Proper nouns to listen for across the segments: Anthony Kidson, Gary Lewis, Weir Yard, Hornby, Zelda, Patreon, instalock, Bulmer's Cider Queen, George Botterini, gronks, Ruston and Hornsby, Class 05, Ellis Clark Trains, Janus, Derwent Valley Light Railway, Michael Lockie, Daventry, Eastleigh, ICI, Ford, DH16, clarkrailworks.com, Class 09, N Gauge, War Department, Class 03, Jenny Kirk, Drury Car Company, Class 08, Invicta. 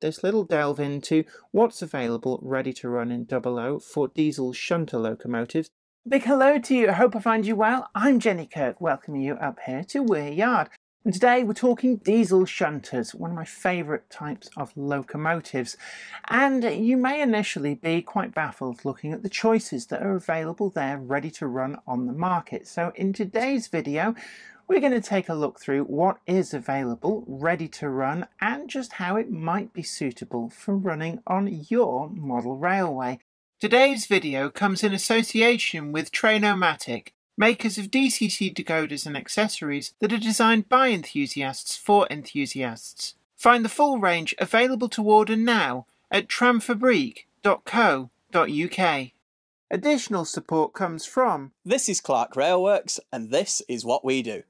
this little delve into what's available ready to run in 00 for diesel shunter locomotives. Big hello to you, I hope I find you well. I'm Jenny Kirk, welcoming you up here to Weir Yard. And today we're talking diesel shunters, one of my favourite types of locomotives. And you may initially be quite baffled looking at the choices that are available there ready to run on the market. So in today's video, we're going to take a look through what is available ready to run and just how it might be suitable for running on your model railway. Today's video comes in association with Train-O-Matic, makers of DCT decoders and accessories that are designed by enthusiasts for enthusiasts. Find the full range available to order now at tramfabriek.co.uk. Additional support comes from This is Clark Railworks, and this is what we do.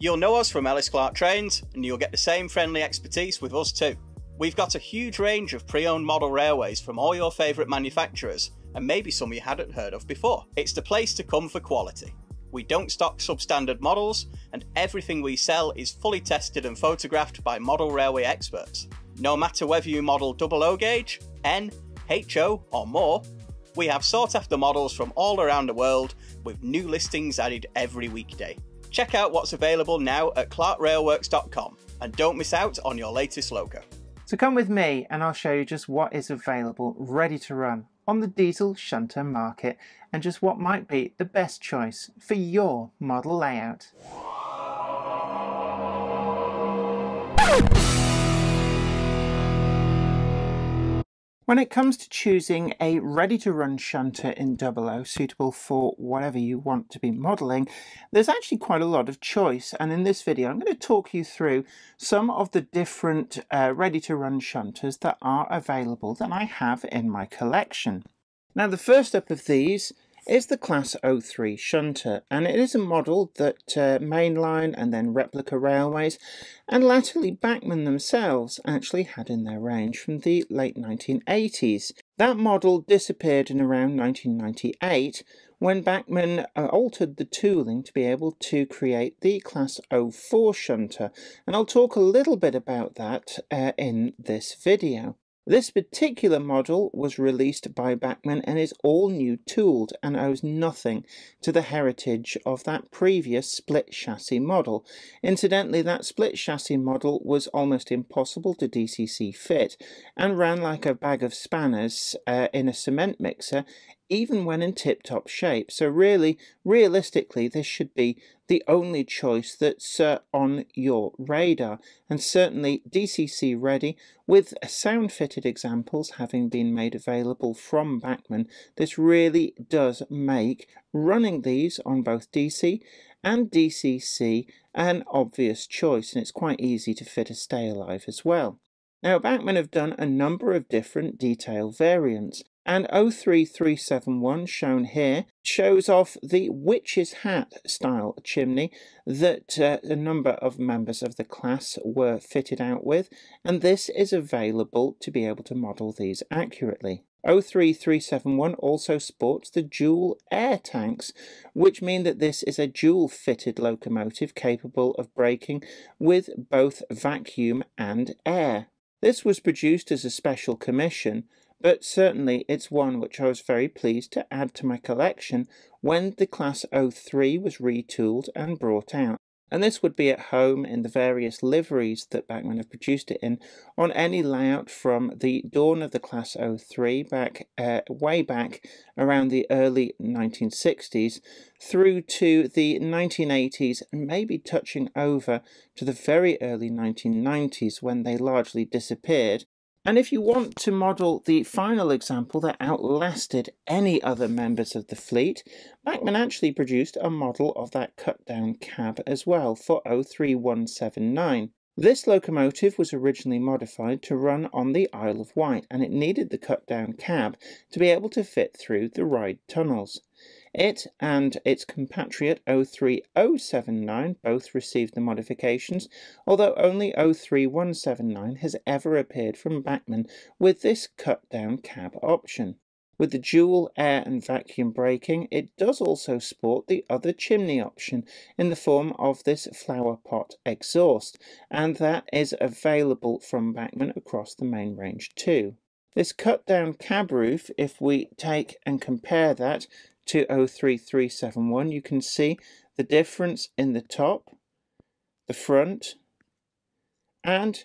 You'll know us from Ellis Clark Trains, and you'll get the same friendly expertise with us too. We've got a huge range of pre-owned model railways from all your favourite manufacturers, and maybe some you hadn't heard of before. It's the place to come for quality. We don't stock substandard models, and everything we sell is fully tested and photographed by model railway experts. No matter whether you model 00 gauge, N, HO or more, we have sought after models from all around the world with new listings added every weekday. Check out what's available now at clarkrailworks.com and don't miss out on your latest loco. So come with me and I'll show you just what is available ready to run on the diesel shunter market and just what might be the best choice for your model layout. When it comes to choosing a ready-to-run shunter in 00 suitable for whatever you want to be modelling, there's actually quite a lot of choice, and in this video I'm going to talk you through some of the different ready-to-run shunters that are available that I have in my collection. Now the first up of these is the Class 03 shunter, and it is a model that Mainline and then Replica Railways and latterly Bachmann themselves actually had in their range from the late 1980s. That model disappeared in around 1998 when Bachmann altered the tooling to be able to create the Class 04 shunter, and I'll talk a little bit about that in this video. This particular model was released by Bachmann and is all new tooled and owes nothing to the heritage of that previous split chassis model. Incidentally, that split chassis model was almost impossible to DCC fit and ran like a bag of spanners in a cement mixer, even when in tip-top shape. So really, realistically, this should be the only choice that's on your radar, and certainly DCC ready, with sound fitted examples having been made available from Bachmann. This really does make running these on both DC and DCC an obvious choice, and it's quite easy to fit a stay alive as well. Now Bachmann have done a number of different detail variants, and 03371 shown here shows off the witch's hat style chimney that a number of members of the class were fitted out with, and this is available to be able to model these accurately. 03371 also sports the dual air tanks, which mean that this is a dual fitted locomotive capable of braking with both vacuum and air. This was produced as a special commission, but certainly it's one which I was very pleased to add to my collection when the Class 03 was retooled and brought out. And this would be at home in the various liveries that Bachmann have produced it in on any layout from the dawn of the Class 03 back, way back around the early 1960s through to the 1980s and maybe touching over to the very early 1990s when they largely disappeared. And if you want to model the final example that outlasted any other members of the fleet, Bachmann actually produced a model of that cut-down cab as well for 03179. This locomotive was originally modified to run on the Isle of Wight, and it needed the cut-down cab to be able to fit through the Ryde tunnels. It and its compatriot 03079 both received the modifications, although only 03179 has ever appeared from Bachmann with this cut-down cab option. with the dual air and vacuum braking. It does also sport the other chimney option in the form of this flower pot exhaust, and that is available from Bachmann across the main range too. This cut down cab roof, if we take and compare that to 03371, you can see the difference in the top, the front, and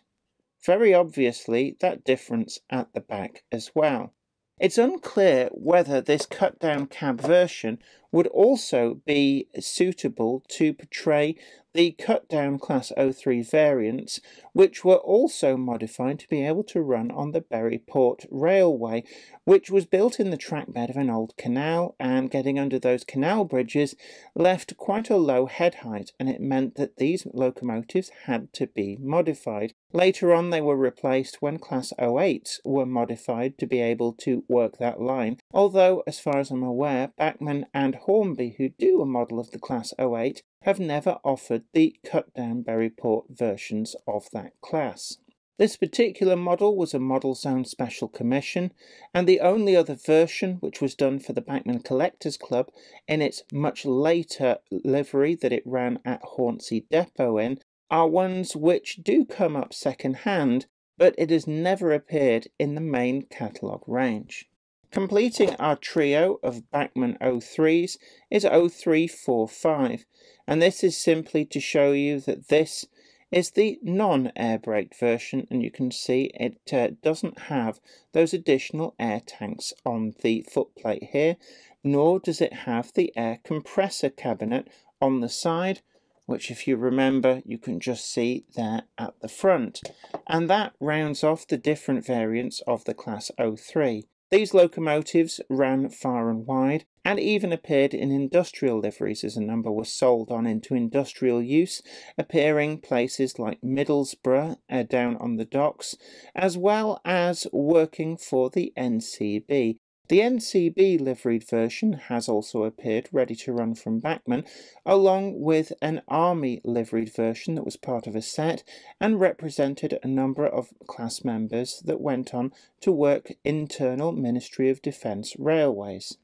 very obviously that difference at the back as well. It's unclear whether this cut-down cab version would also be suitable to portray the cut-down Class 03 variants, which were also modified to be able to run on the Buryport Railway, which was built in the trackbed of an old canal, and getting under those canal bridges left quite a low head height, and it meant that these locomotives had to be modified. Later on they were replaced when Class 08s were modified to be able to work that line, although as far as I'm aware, Bachmann and Hornby, who do a model of the Class 08, have never offered the cut-down Buryport versions of that class. This particular model was a Model Zone Special Commission, and the only other version which was done for the Bachmann Collectors Club in its much later livery that it ran at Hornsey Depot in are ones which do come up second-hand, but it has never appeared in the main catalogue range. Completing our trio of Bachmann 03s is 0345, and this is simply to show you that this is the non-air brake version, and you can see it doesn't have those additional air tanks on the footplate here, nor does it have the air compressor cabinet on the side, which, if you remember, you can just see there at the front. And that rounds off the different variants of the Class 03. These locomotives ran far and wide, and even appeared in industrial liveries as a number were sold on into industrial use, appearing places like Middlesbrough down on the docks, as well as working for the NCB. The NCB liveried version has also appeared ready to run from Bachmann, along with an Army liveried version that was part of a set and represented a number of class members that went on to work internal Ministry of Defence Railways.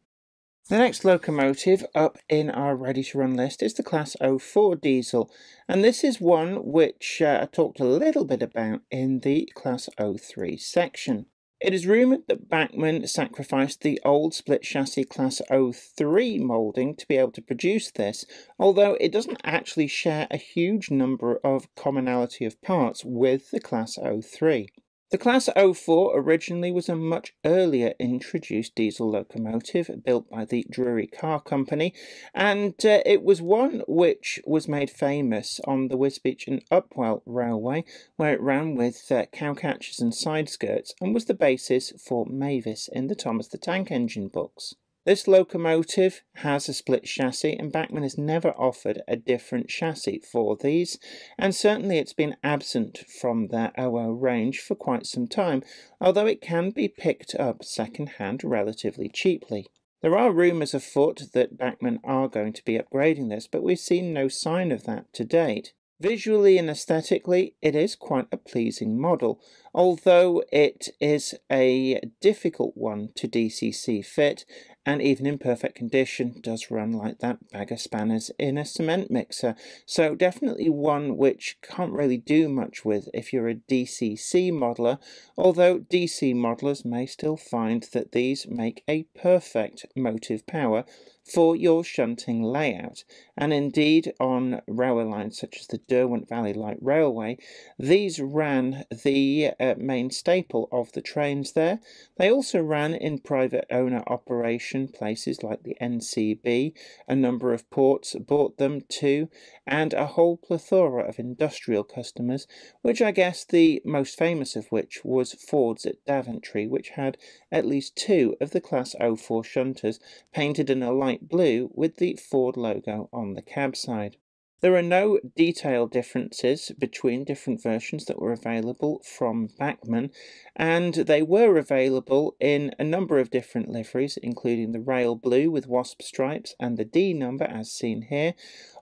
The next locomotive up in our ready-to-run list is the Class 04 diesel, and this is one which I talked a little bit about in the Class 03 section. It is rumoured that Bachmann sacrificed the old split chassis Class 03 moulding to be able to produce this, although it doesn't actually share a huge number of commonality of parts with the Class 03. The Class 04 originally was a much earlier introduced diesel locomotive built by the Drury Car Company, and it was one which was made famous on the Wisbeach and Upwell Railway, where it ran with cowcatchers and side skirts and was the basis for Mavis in the Thomas the Tank Engine books. This locomotive has a split chassis, and Bachmann has never offered a different chassis for these, and certainly it's been absent from their OO range for quite some time, although it can be picked up second-hand relatively cheaply. There are rumours afoot that Bachmann are going to be upgrading this, but we've seen no sign of that to date. Visually and aesthetically, it is quite a pleasing model, although it is a difficult one to DCC fit, and even in perfect condition does run like that bag of spanners in a cement mixer, so definitely one which can't really do much with if you're a DCC modeler, although DC modelers may still find that these make a perfect motive power for your shunting layout, and indeed on railway lines such as the Derwent Valley Light Railway, these ran the main staple of the trains there. They also ran in private owner operation places like the NCB, a number of ports bought them too, and a whole plethora of industrial customers, which I guess the most famous of which was Ford's at Daventry, which had at least two of the Class 04 shunters painted in a light blue with the Ford logo on the cab side. There are no detail differences between different versions that were available from Bachmann, and they were available in a number of different liveries, including the rail blue with wasp stripes and the D number as seen here,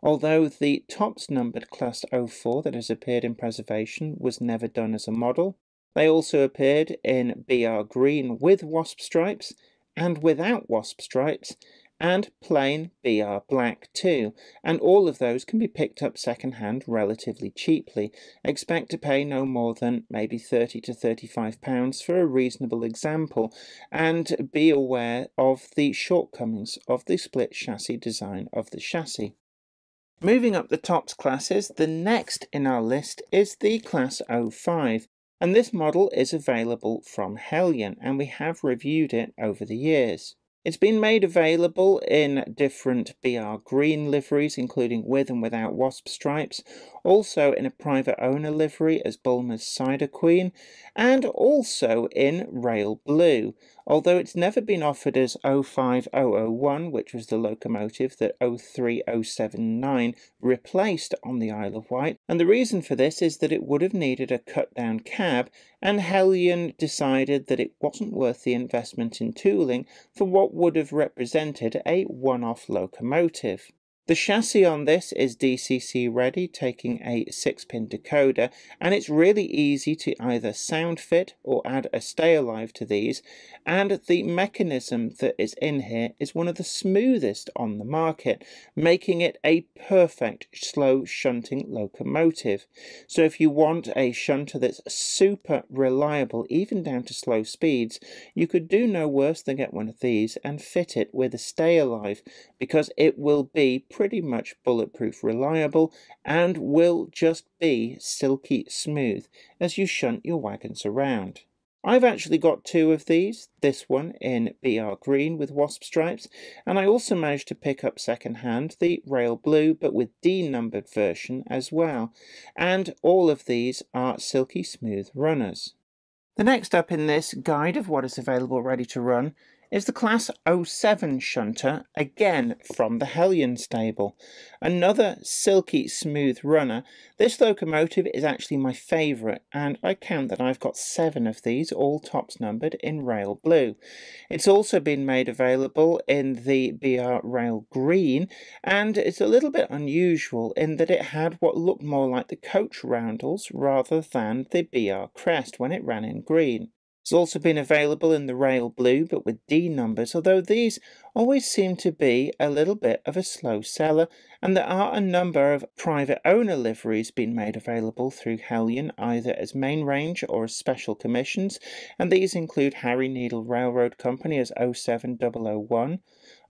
although the tops numbered Class 04 that has appeared in preservation was never done as a model. They also appeared in BR green with wasp stripes and without wasp stripes, and plain BR black too, and all of those can be picked up second-hand relatively cheaply. Expect to pay no more than maybe £30 to £35 for a reasonable example, and be aware of the shortcomings of the split chassis design of the chassis. Moving up the tops classes, the next in our list is the Class 05, and this model is available from Heljan, and we have reviewed it over the years. It's been made available in different BR green liveries, including with and without wasp stripes, also in a private owner livery as Bulmer's Cider Queen, and also in rail blue, although it's never been offered as 05001, which was the locomotive that 03079 replaced on the Isle of Wight, and the reason for this is that it would have needed a cut-down cab, and Heljan decided that it wasn't worth the investment in tooling for what would have represented a one-off locomotive. The chassis on this is DCC ready, taking a 6-pin decoder, and it's really easy to either sound fit or add a stay alive to these, and the mechanism that is in here is one of the smoothest on the market, making it a perfect slow shunting locomotive. So if you want a shunter that's super reliable, even down to slow speeds, you could do no worse than get one of these and fit it with a stay alive, because it will be pretty much bulletproof reliable and will just be silky smooth as you shunt your wagons around. I've actually got two of these, this one in BR green with wasp stripes, and I also managed to pick up secondhand the rail blue but with denumbered version as well, and all of these are silky smooth runners. The next up in this guide of what is available ready to run is the Class 07 shunter, again from the Heljan stable. Another silky smooth runner. This locomotive is actually my favourite, and I count that I've got 7 of these, all tops numbered in rail blue. It's also been made available in the BR rail green, and it's a little bit unusual in that it had what looked more like the coach roundels rather than the BR crest when it ran in green. It's also been available in the rail blue but with D numbers, although these always seem to be a little bit of a slow seller, and there are a number of private owner liveries being made available through Heljan, either as main range or as special commissions, and these include Harry Needle Railroad Company as 07001,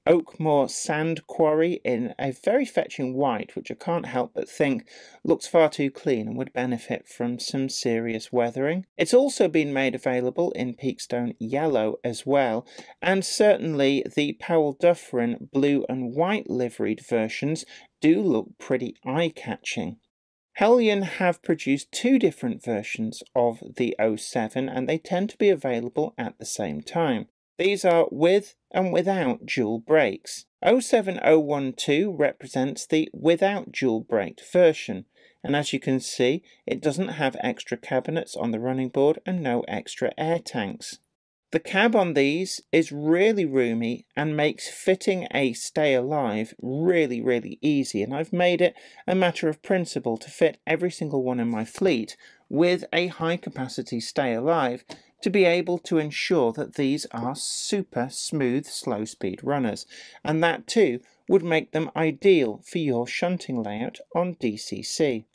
Oakmoor Sand Quarry in a very fetching white, which I can't help but think looks far too clean and would benefit from some serious weathering. It's also been made available in Peakstone yellow as well, and certainly the Powell Dufferin blue and white liveried versions do look pretty eye-catching. Heljan have produced 2 different versions of the 07, and they tend to be available at the same time. These are with and without dual brakes. 07012 represents the without dual braked version, and as you can see, it doesn't have extra cabinets on the running board and no extra air tanks. The cab on these is really roomy and makes fitting a stay alive really, really easy, and I've made it a matter of principle to fit every single one in my fleet with a high capacity stay alive to be able to ensure that these are super smooth slow speed runners, and that too would make them ideal for your shunting layout on DCC.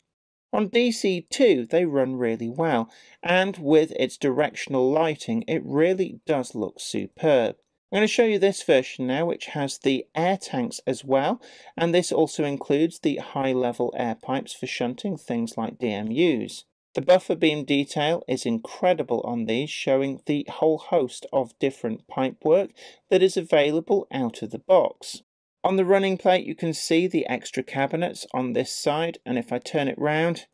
On DC2 they run really well, and with its directional lighting it really does look superb. I'm going to show you this version now, which has the air tanks as well, and this also includes the high level air pipes for shunting things like DMUs. The buffer beam detail is incredible on these, showing the whole host of different pipework that is available out of the box. On the running plate you can see the extra cabinets on this side, and if I turn it round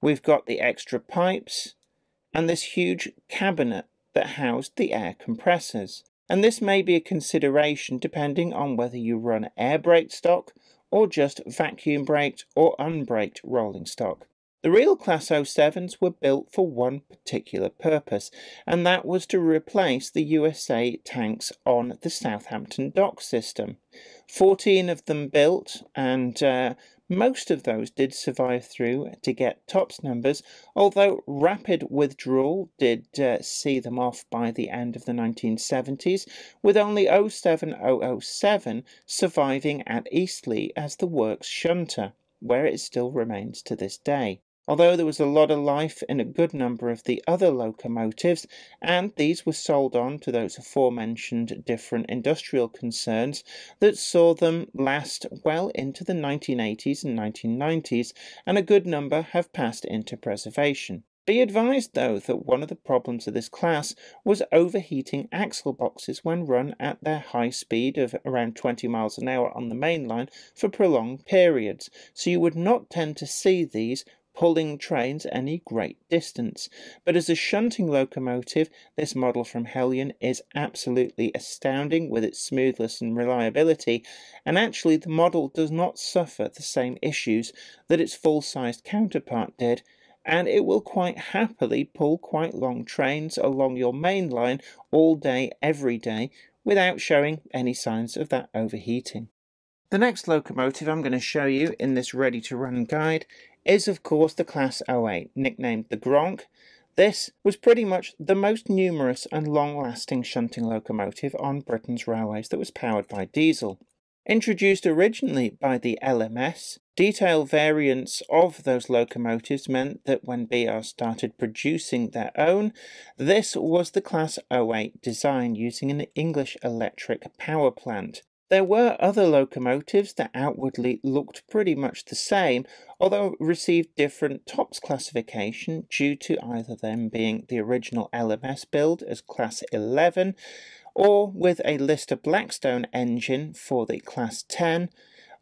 we've got the extra pipes and this huge cabinet that housed the air compressors. And this may be a consideration depending on whether you run air brake stock or just vacuum braked or unbraked rolling stock. The real Class 07s were built for one particular purpose, and that was to replace the USA tanks on the Southampton dock system. 14 of them built, and Most of those did survive through to get tops numbers, although rapid withdrawal did see them off by the end of the 1970s, with only 07007 surviving at Eastleigh as the works shunter, where it still remains to this day. Although there was a lot of life in a good number of the other locomotives, and these were sold on to those aforementioned different industrial concerns that saw them last well into the 1980s and 1990s, and a good number have passed into preservation. Be advised though that one of the problems of this class was overheating axle boxes when run at their high speed of around 20 miles an hour on the main line for prolonged periods, so you would not tend to see these pulling trains any great distance. But as a shunting locomotive, this model from Heljan is absolutely astounding with its smoothness and reliability, and actually the model does not suffer the same issues that its full-sized counterpart did, and it will quite happily pull quite long trains along your main line all day, every day, without showing any signs of that overheating. The next locomotive I'm going to show you in this ready-to-run guide is of course the Class 08, nicknamed the Gronk. This was pretty much the most numerous and long-lasting shunting locomotive on Britain's railways that was powered by diesel. Introduced originally by the LMS, detail variants of those locomotives meant that when BR started producing their own, this was the Class 08 design using an English electric power plant. There were other locomotives that outwardly looked pretty much the same, although received different TOPS classification due to either them being the original LMS build as Class 11, or with a Lister Blackstone engine for the Class 10,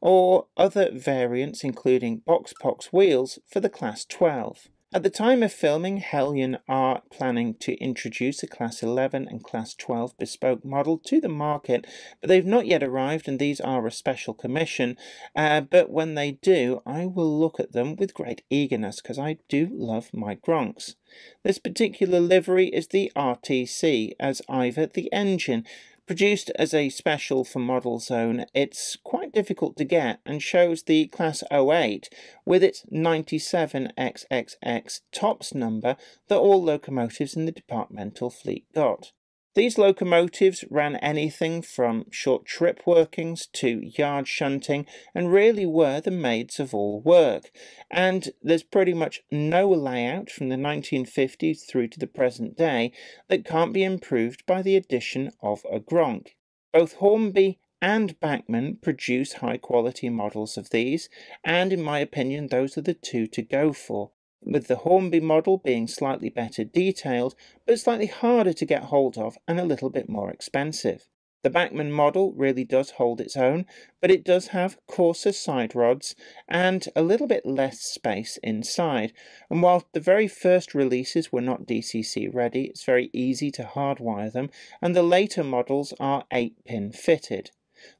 or other variants including Boxpox wheels for the Class 12. At the time of filming, Heljan are planning to introduce a Class 11 and Class 12 bespoke model to the market, but they've not yet arrived and these are a special commission. But when they do, I will look at them with great eagerness because I do love my Gronks. This particular livery is the RTC, as Ivor the Engine. Produced as a special for Model Zone, it's quite difficult to get and shows the Class 08 with its 97XXX TOPS number that all locomotives in the departmental fleet got. These locomotives ran anything from short trip workings to yard shunting and really were the maids of all work. And there's pretty much no layout from the 1950s through to the present day that can't be improved by the addition of a Gronk. Both Hornby and Bachmann produce high quality models of these, and in my opinion those are the two to go for, with the Hornby model being slightly better detailed, but slightly harder to get hold of and a little bit more expensive. The Bachmann model really does hold its own, but it does have coarser side rods and a little bit less space inside. And while the very first releases were not DCC ready, it's very easy to hardwire them, and the later models are 8-pin fitted.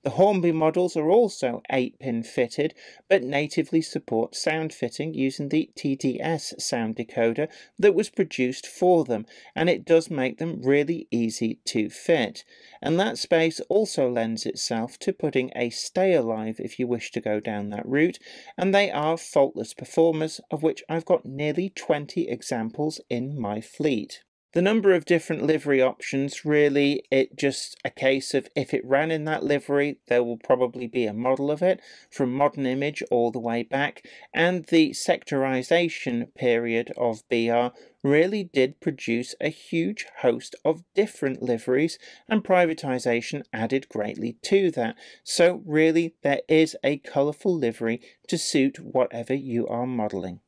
The Hornby models are also 8-pin fitted, but natively support sound fitting using the TDS sound decoder that was produced for them, and it does make them really easy to fit. And that space also lends itself to putting a stay alive if you wish to go down that route, and they are faultless performers, of which I've got nearly 20 examples in my fleet. The number of different livery options, really, it's just a case of if it ran in that livery, there will probably be a model of it, from Modern Image all the way back, and the sectorisation period of BR really did produce a huge host of different liveries, and privatisation added greatly to that. So really, there is a colourful livery to suit whatever you are modelling.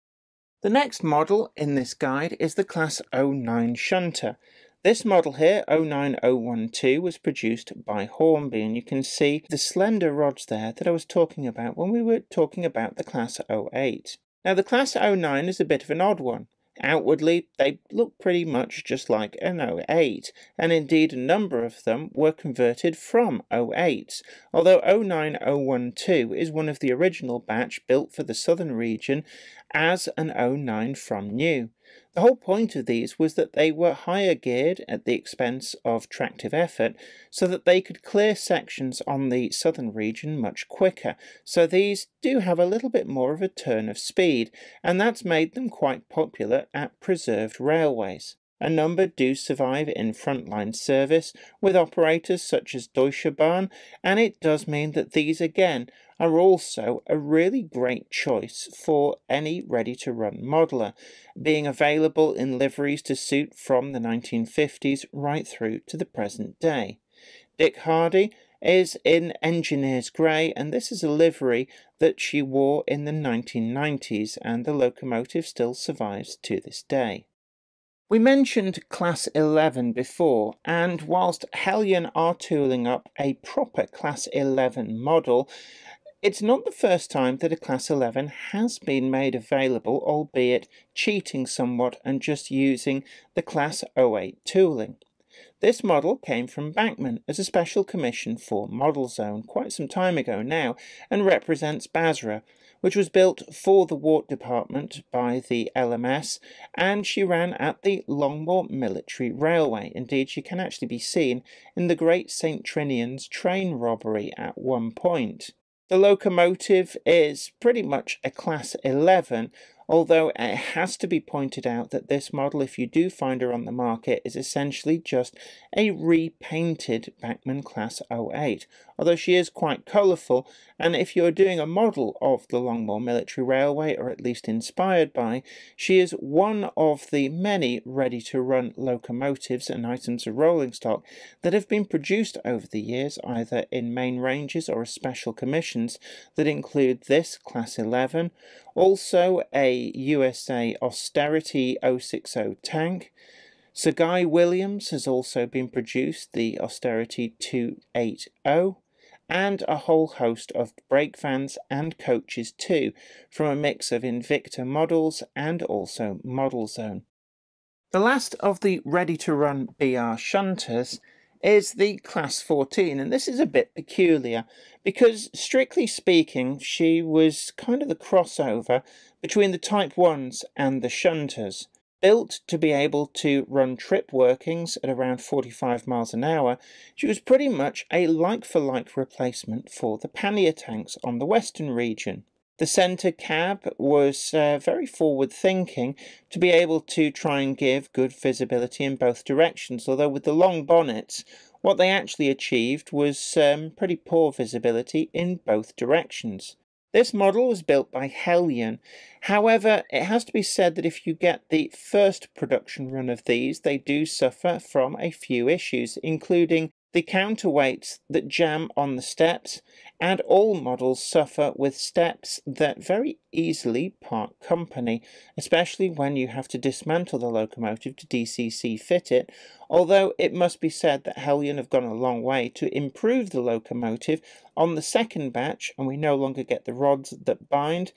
The next model in this guide is the Class 09 shunter. This model here, 09012, was produced by Hornby, and you can see the slender rods there that I was talking about when we were talking about the Class 08. Now the Class 09 is a bit of an odd one. Outwardly, they look pretty much just like an 08, and indeed a number of them were converted from 08s, although 09012 is one of the original batch built for the southern region as an 09 from new. The whole point of these was that they were higher geared at the expense of tractive effort so that they could clear sections on the southern region much quicker. So these do have a little bit more of a turn of speed, and that's made them quite popular at preserved railways. A number do survive in frontline service with operators such as Deutsche Bahn, and it does mean that these again are also a really great choice for any ready-to-run modeller, being available in liveries to suit from the 1950s right through to the present day. Dick Hardy is in Engineer's Grey, and this is a livery that she wore in the 1990s, and the locomotive still survives to this day. We mentioned Class 11 before, and whilst Heljan are tooling up a proper Class 11 model, it's not the first time that a Class 11 has been made available, albeit cheating somewhat and just using the Class 08 tooling. This model came from Bachmann as a special commission for Model Zone quite some time ago now, and represents Basra, which was built for the War Department by the LMS, and she ran at the Longmoor Military Railway. Indeed, she can actually be seen in the Great St Trinian's train robbery at one point. The locomotive is pretty much a Class 11, although it has to be pointed out that this model, if you do find her on the market, is essentially just a repainted Bachmann Class 08, although she is quite colourful, and if you're doing a model of the Longmoor Military Railway, or at least inspired by, she is one of the many ready-to-run locomotives and items of rolling stock that have been produced over the years, either in main ranges or as special commissions, that include this Class 11, also a USA Austerity 060 tank. Sir Guy Williams has also been produced, the Austerity 280, and a whole host of brake vans and coaches too, from a mix of Invicta models and also Model Zone. The last of the ready-to-run BR shunters is the Class 14, and this is a bit peculiar because, strictly speaking, she was kind of the crossover between the Type 1s and the shunters. Built to be able to run trip workings at around 45 miles an hour, she was pretty much a like-for-like replacement for the pannier tanks on the western region. The centre cab was very forward-thinking to be able to try and give good visibility in both directions, although with the long bonnets, what they actually achieved was pretty poor visibility in both directions. This model was built by Heljan. However, it has to be said that if you get the first production run of these, they do suffer from a few issues, including the counterweights that jam on the steps, and all models suffer with steps that very easily part company, especially when you have to dismantle the locomotive to DCC fit it, although it must be said that Heljan have gone a long way to improve the locomotive on the second batch, and we no longer get the rods that bind.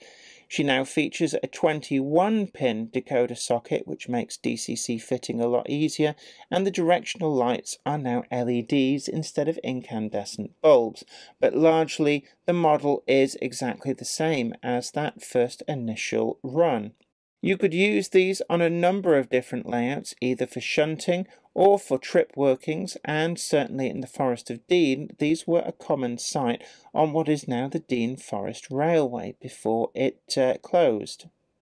She now features a 21-pin decoder socket, which makes DCC fitting a lot easier, and the directional lights are now LEDs instead of incandescent bulbs, but largely the model is exactly the same as that first initial run. You could use these on a number of different layouts, either for shunting or for trip workings, and certainly in the Forest of Dean these were a common sight on what is now the Dean Forest Railway before it closed.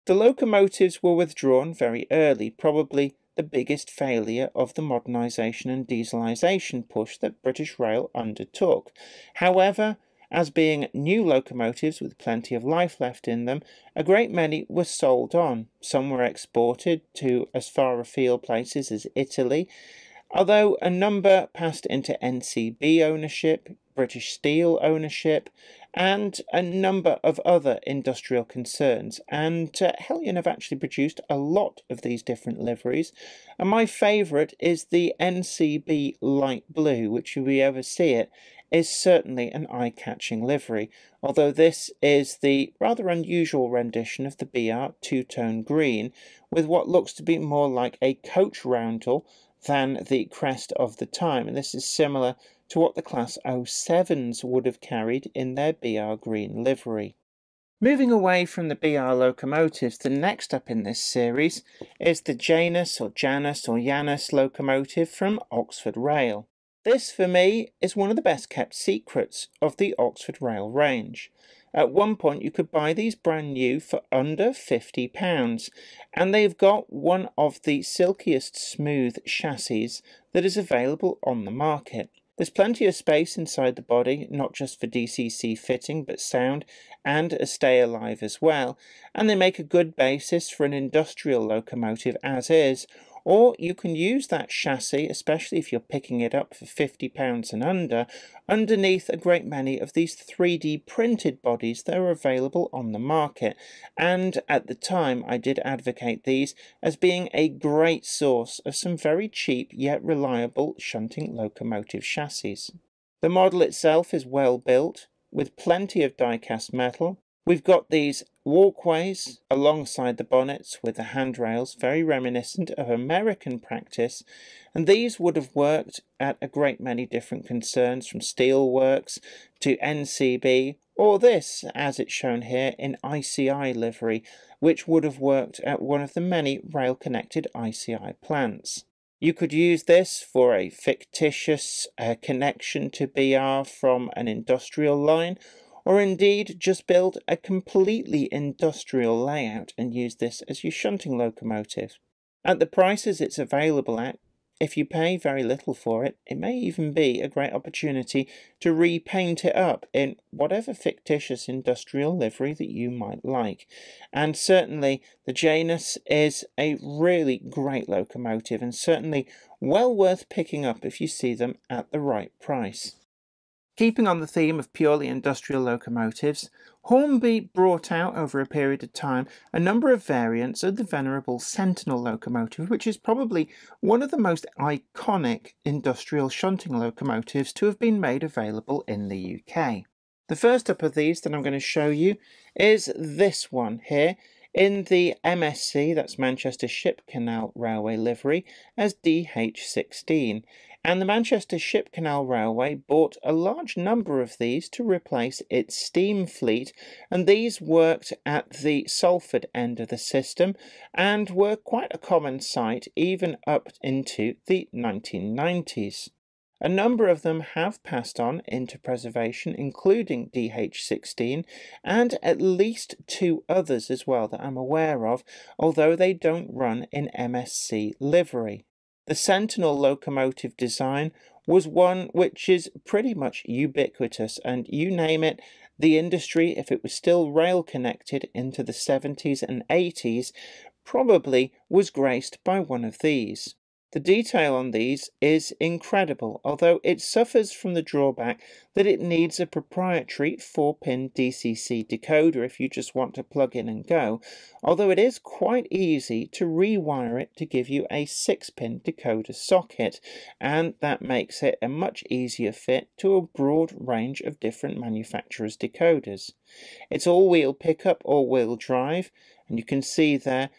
The locomotives were withdrawn very early, probably the biggest failure of the modernisation and dieselisation push that British Rail undertook. However, as being new locomotives with plenty of life left in them, a great many were sold on. Some were exported to as far afield places as Italy, although a number passed into NCB ownership, British Steel ownership, and a number of other industrial concerns. And Heljan have actually produced a lot of these different liveries. And my favourite is the NCB light blue, which, if we ever see it, is certainly an eye-catching livery, although this is the rather unusual rendition of the BR two-tone green, with what looks to be more like a coach roundel than the crest of the time, and this is similar to what the Class 07s would have carried in their BR green livery. Moving away from the BR locomotives, the next up in this series is the Janus locomotive from Oxford Rail. This, for me, is one of the best kept secrets of the Oxford Rail range. At one point you could buy these brand new for under £50, and they've got one of the silkiest smooth chassis that is available on the market. There's plenty of space inside the body, not just for DCC fitting, but sound and a stay alive as well. And they make a good basis for an industrial locomotive as is, or you can use that chassis, especially if you're picking it up for £50 and under, underneath a great many of these 3D printed bodies that are available on the market. And at the time, I did advocate these as being a great source of some very cheap yet reliable shunting locomotive chassis. The model itself is well built, with plenty of die-cast metal. We've got these walkways alongside the bonnets with the handrails, very reminiscent of American practice, and these would have worked at a great many different concerns, from steelworks to NCB, or this, as it's shown here, in ICI livery, which would have worked at one of the many rail-connected ICI plants. You could use this for a fictitious connection to BR from an industrial line, or indeed just build a completely industrial layout and use this as your shunting locomotive. At the prices it's available at, if you pay very little for it, it may even be a great opportunity to repaint it up in whatever fictitious industrial livery that you might like. And certainly the Janus is a really great locomotive and certainly well worth picking up if you see them at the right price. Keeping on the theme of purely industrial locomotives, Hornby brought out over a period of time a number of variants of the venerable Sentinel locomotive, which is probably one of the most iconic industrial shunting locomotives to have been made available in the UK. The first up of these that I'm going to show you is this one here in the MSC, that's Manchester Ship Canal Railway livery, as DH16. And the Manchester Ship Canal Railway bought a large number of these to replace its steam fleet, and these worked at the Salford end of the system and were quite a common sight even up into the 1990s. A number of them have passed on into preservation, including DH16 and at least two others as well that I'm aware of, although they don't run in MSC livery. The Sentinel locomotive design was one which is pretty much ubiquitous, and you name it, the industry, if it was still rail connected into the 70s and 80s, probably was graced by one of these. The detail on these is incredible, although it suffers from the drawback that it needs a proprietary 4-pin DCC decoder if you just want to plug in and go, although it is quite easy to rewire it to give you a 6-pin decoder socket, and that makes it a much easier fit to a broad range of different manufacturers' decoders. It's all-wheel pickup, all-wheel drive, and you can see the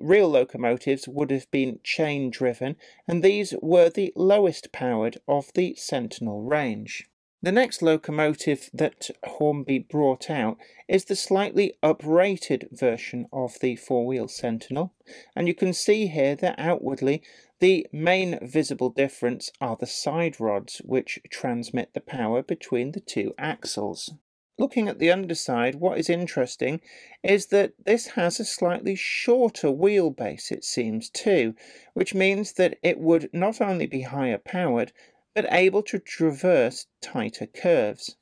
real locomotives would have been chain driven, and these were the lowest powered of the Sentinel range. The next locomotive that Hornby brought out is the slightly uprated version of the four-wheel Sentinel, and you can see here that outwardly the main visible difference are the side rods, which transmit the power between the two axles. Looking at the underside, what is interesting is that this has a slightly shorter wheelbase, it seems too, which means that it would not only be higher powered, but able to traverse tighter curves.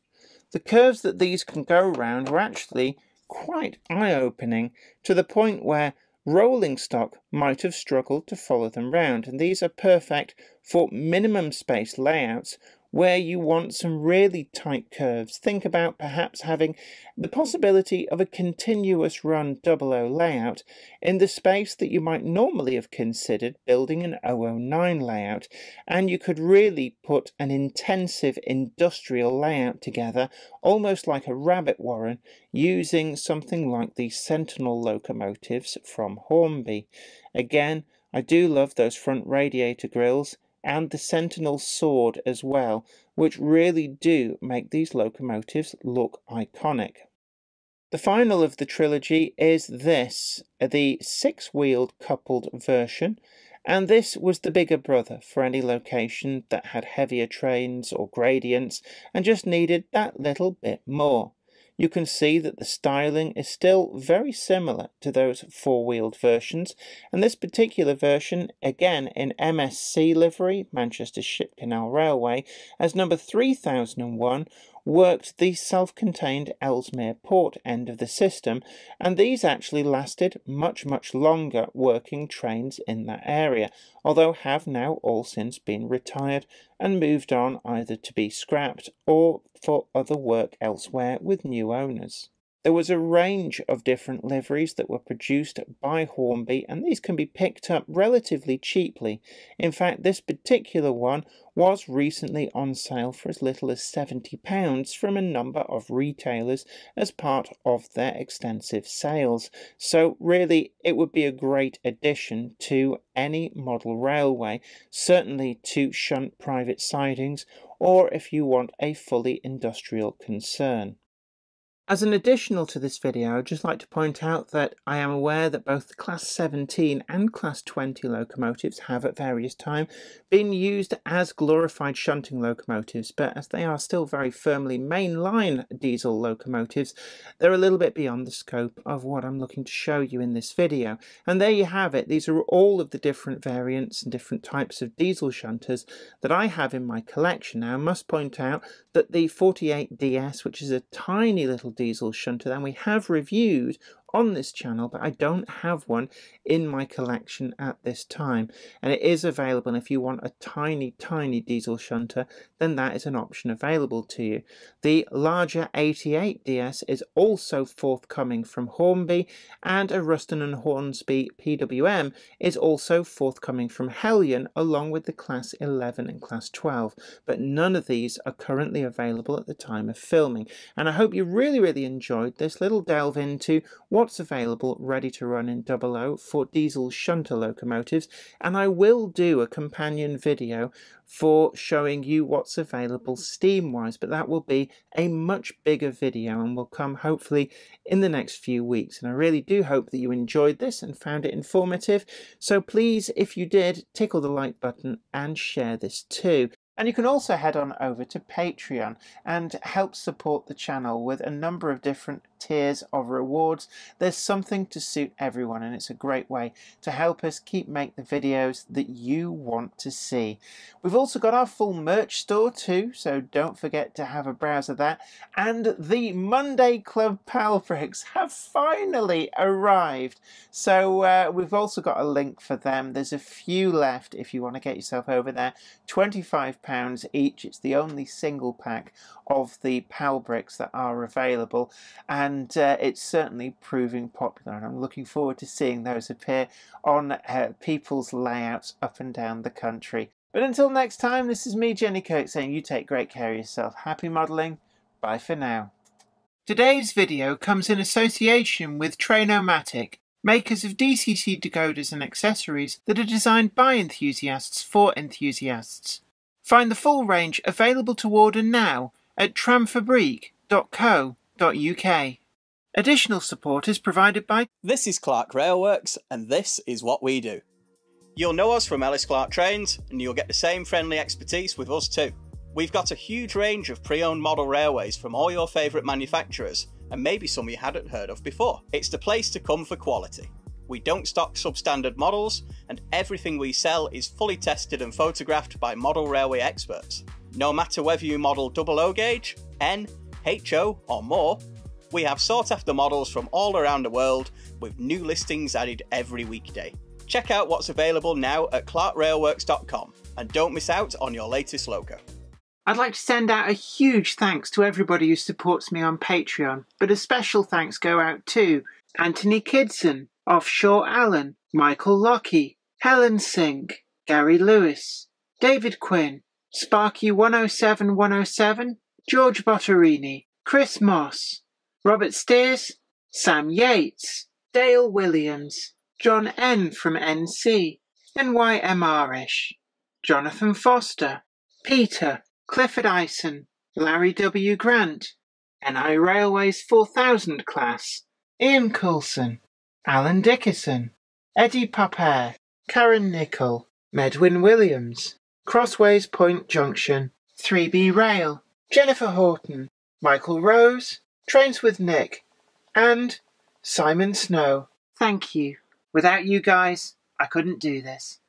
The curves that these can go round are actually quite eye-opening, to the point where rolling stock might have struggled to follow them round, and these are perfect for minimum space layouts where you want some really tight curves. Think about perhaps having the possibility of a continuous run 00 layout in the space that you might normally have considered building an 009 layout, and you could really put an intensive industrial layout together, almost like a rabbit warren, using something like the Sentinel locomotives from Hornby. Again, I do love those front radiator grills, and the Sentinel sword as well, which really do make these locomotives look iconic. The final of the trilogy is this, the six-wheeled coupled version, and this was the bigger brother for any location that had heavier trains or gradients and just needed that little bit more. You can see that the styling is still very similar to those four-wheeled versions, and this particular version, again in MSC livery, Manchester Ship Canal Railway, as number 3001, worked the self-contained Ellesmere Port end of the system, and these actually lasted much longer working trains in that area, although have now all since been retired and moved on either to be scrapped or for other work elsewhere with new owners. There was a range of different liveries that were produced by Hornby, and these can be picked up relatively cheaply. In fact, this particular one was recently on sale for as little as £70 from a number of retailers as part of their extensive sales. So really, it would be a great addition to any model railway, certainly to shunt private sidings or if you want a fully industrial concern. As an additional to this video, I'd just like to point out that I am aware that both the Class 17 and Class 20 locomotives have at various times been used as glorified shunting locomotives, but as they are still very firmly mainline diesel locomotives, they're a little bit beyond the scope of what I'm looking to show you in this video. And there you have it. These are all of the different variants and different types of diesel shunters that I have in my collection. Now, I must point out that the 48DS, which is a tiny little diesel shunter that we have reviewed on this channel, but I don't have one in my collection at this time, and it is available, and if you want a tiny diesel shunter, then that is an option available to you. The larger 88DS is also forthcoming from Hornby, and a Ruston and Hornsby PWM is also forthcoming from Heljan, along with the Class 11 and Class 12, but none of these are currently available at the time of filming. And I hope you really enjoyed this little delve into what's available ready to run in 00 for diesel shunter locomotives, and I will do a companion video for showing you what's available steam wise, but that will be a much bigger video and will come hopefully in the next few weeks. And I really do hope that you enjoyed this and found it informative, so please, if you did, tickle the like button and share this too. And you can also head on over to Patreon and help support the channel with a number of different tiers of rewards. There's something to suit everyone, and it's a great way to help us make the videos that you want to see. We've also got our full merch store too, so don't forget to have a browse of that. And the Monday Club Palbricks have finally arrived. So we've also got a link for them. There's a few left if you want to get yourself over there. £25 each. It's the only single pack of the Palbricks that are available, and it's certainly proving popular, and I'm looking forward to seeing those appear on people's layouts up and down the country. But until next time, this is me, Jenny Kirk, saying you take great care of yourself. Happy modelling. Bye for now. Today's video comes in association with Train-O-Matic, makers of DCT decoders and accessories that are designed by enthusiasts for enthusiasts. Find the full range available to order now at tramfabriek.co.uk. Additional support is provided by This is Clark Railworks, and this is what we do. You'll know us from Ellis Clark Trains, and you'll get the same friendly expertise with us too. We've got a huge range of pre-owned model railways from all your favourite manufacturers, and maybe some you hadn't heard of before. It's the place to come for quality. We don't stock substandard models, and everything we sell is fully tested and photographed by model railway experts. No matter whether you model 00 gauge, N, HO or more, we have sought after models from all around the world, with new listings added every weekday. Check out what's available now at clarkrailworks.com, and don't miss out on your latest logo. I'd like to send out a huge thanks to everybody who supports me on Patreon, but a special thanks go out to Anthony Kidson, Offshore Allen, Michael Lockie, Helen Sink, Gary Lewis, David Quinn, Sparky107107, George Botterini, Chris Moss, Robert Steers, Sam Yates, Dale Williams, John N from NC, NYMRish, Jonathan Foster, Peter, Clifford Ison, Larry W. Grant, NI Railways 4000 class, Ian Coulson, Alan Dickerson, Eddie Papert, Karen Nichol, Medwin Williams, Crossways Point Junction, 3B Rail, Jennifer Horton, Michael Rose, Trains with Nick, and Simon Snow. Thank you. Without you guys, I couldn't do this.